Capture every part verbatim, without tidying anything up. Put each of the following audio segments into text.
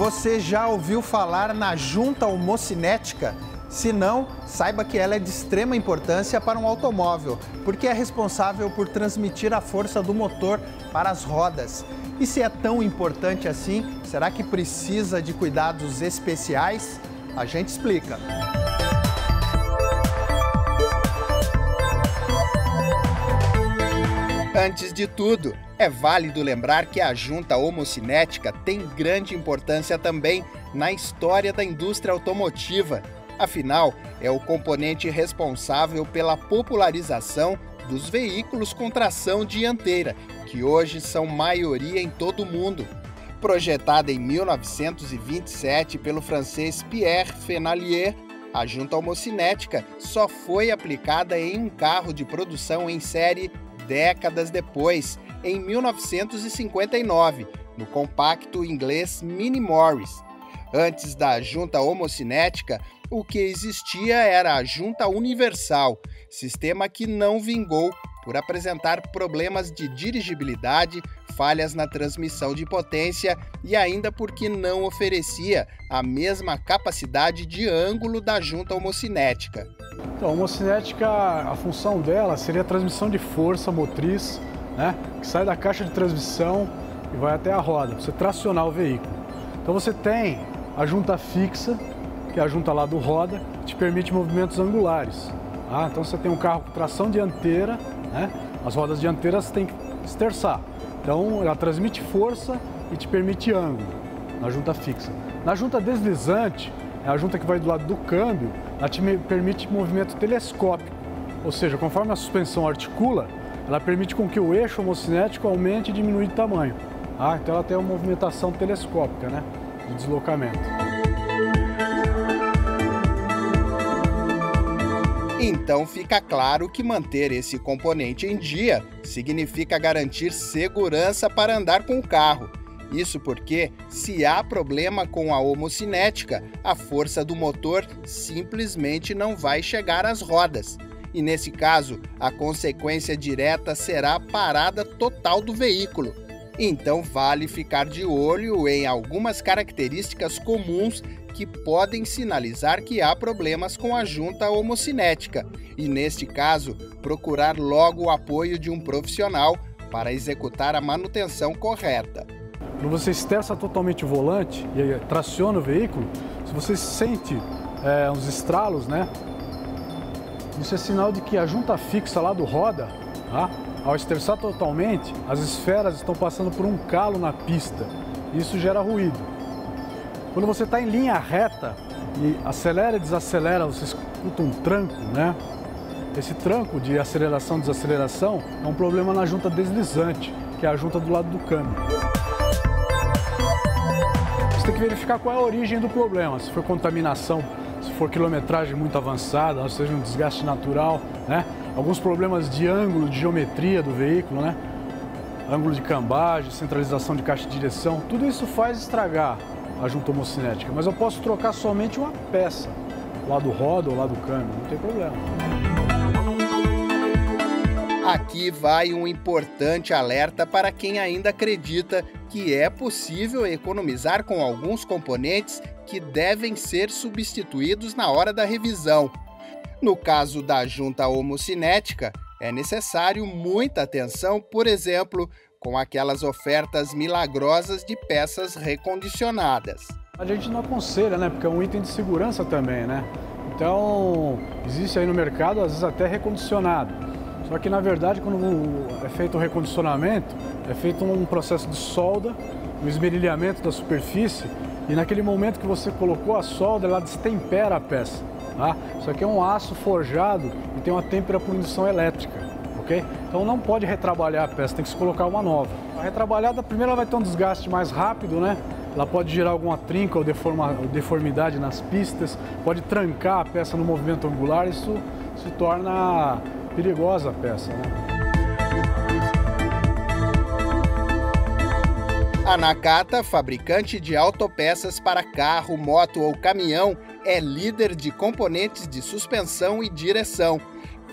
Você já ouviu falar na junta homocinética? Se não, saiba que ela é de extrema importância para um automóvel, porque é responsável por transmitir a força do motor para as rodas. E se é tão importante assim, será que precisa de cuidados especiais? A gente explica. Antes de tudo, é válido lembrar que a junta homocinética tem grande importância também na história da indústria automotiva. Afinal, é o componente responsável pela popularização dos veículos com tração dianteira, que hoje são maioria em todo o mundo. Projetada em mil novecentos e vinte e sete pelo francês Pierre Fenalier, a junta homocinética só foi aplicada em um carro de produção em série décadas depois, em mil novecentos e cinquenta e nove, no compacto inglês Mini Morris. Antes da junta homocinética, o que existia era a junta universal, sistema que não vingou por apresentar problemas de dirigibilidade, falhas na transmissão de potência e ainda porque não oferecia a mesma capacidade de ângulo da junta homocinética. Então, a homocinética, a função dela seria a transmissão de força motriz, né, que sai da caixa de transmissão e vai até a roda, para você tracionar o veículo. Então você tem a junta fixa, que é a junta lá do roda, te permite movimentos angulares. Ah, então você tem um carro com tração dianteira, né? As rodas dianteiras tem que esterçar. Então ela transmite força e te permite ângulo na junta fixa. Na junta deslizante, é a junta que vai do lado do câmbio, ela te permite movimento telescópico. Ou seja, conforme a suspensão articula, ela permite com que o eixo homocinético aumente e diminua de tamanho. Ah, então ela tem uma movimentação telescópica, né? De deslocamento. Então fica claro que manter esse componente em dia significa garantir segurança para andar com o carro. Isso porque, se há problema com a homocinética, a força do motor simplesmente não vai chegar às rodas. E nesse caso, a consequência direta será a parada total do veículo. Então vale ficar de olho em algumas características comuns que podem sinalizar que há problemas com a junta homocinética e, neste caso, procurar logo o apoio de um profissional para executar a manutenção correta. Quando você esterça totalmente o volante e traciona o veículo, se você sente é, uns estralos, né? Isso é sinal de que a junta fixa lá do roda, tá? Ao esterçar totalmente, as esferas estão passando por um calo na pista. Isso gera ruído. Quando você está em linha reta e acelera e desacelera, você escuta um tranco, né? Esse tranco de aceleração e desaceleração é um problema na junta deslizante, que é a junta do lado do câmbio. Você tem que verificar qual é a origem do problema, se for contaminação, se for quilometragem muito avançada, ou seja, um desgaste natural, né? Alguns problemas de ângulo, de geometria do veículo, né? Ângulo de cambagem, centralização de caixa de direção, tudo isso faz estragar a junta homocinética, mas eu posso trocar somente uma peça, lá do roda ou lá do câmbio, não tem problema. Aqui vai um importante alerta para quem ainda acredita que é possível economizar com alguns componentes que devem ser substituídos na hora da revisão. No caso da junta homocinética, é necessário muita atenção, por exemplo, com aquelas ofertas milagrosas de peças recondicionadas. A gente não aconselha, né? Porque é um item de segurança também, né? Então, existe aí no mercado, às vezes até recondicionado. Só que, na verdade, quando é feito o recondicionamento, é feito um processo de solda, um esmerilhamento da superfície, e naquele momento que você colocou a solda, ela destempera a peça, tá? Isso aqui é um aço forjado e tem uma têmpera por indução elétrica. Então não pode retrabalhar a peça, tem que se colocar uma nova. A retrabalhada, primeiro, ela vai ter um desgaste mais rápido, né? Ela pode gerar alguma trinca ou deforma, deformidade nas pistas, pode trancar a peça no movimento angular, isso se torna perigosa a peça, né? A Nakata, fabricante de autopeças para carro, moto ou caminhão, é líder de componentes de suspensão e direção.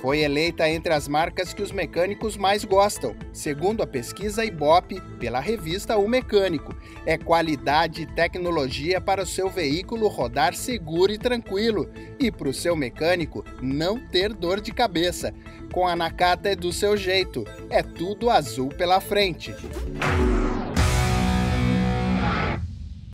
Foi eleita entre as marcas que os mecânicos mais gostam, segundo a pesquisa Ibope, pela revista O Mecânico. É qualidade e tecnologia para o seu veículo rodar seguro e tranquilo, e para o seu mecânico não ter dor de cabeça. Com a Nakata é do seu jeito, é tudo azul pela frente.